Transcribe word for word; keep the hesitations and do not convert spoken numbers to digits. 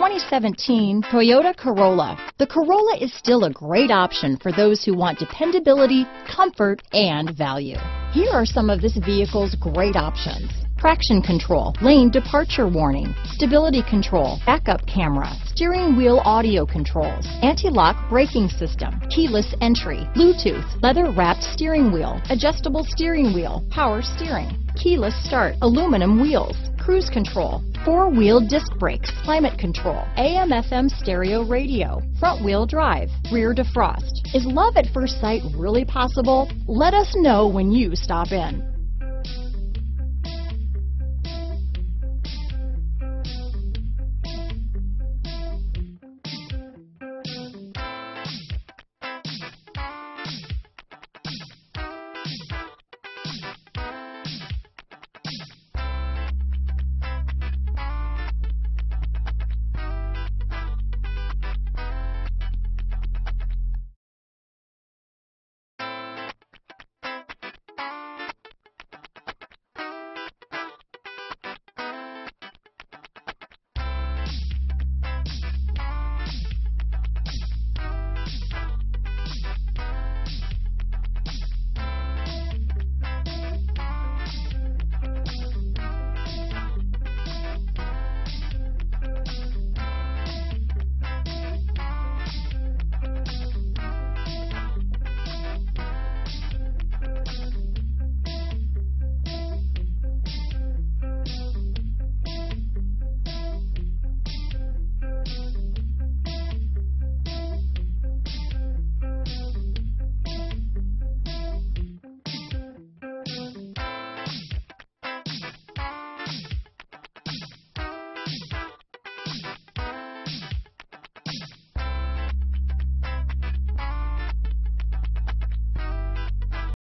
twenty seventeen Toyota Corolla. The Corolla is still a great option for those who want dependability, comfort, and value. Here are some of this vehicle's great options: traction control, lane departure warning, stability control, backup camera, steering wheel audio controls, anti-lock braking system, keyless entry, Bluetooth, leather-wrapped steering wheel, adjustable steering wheel, power steering, keyless start, aluminum wheels, cruise control, four-wheel disc brakes, climate control, A M F M stereo radio, front-wheel drive, rear defrost. Is love at first sight really possible? Let us know when you stop in.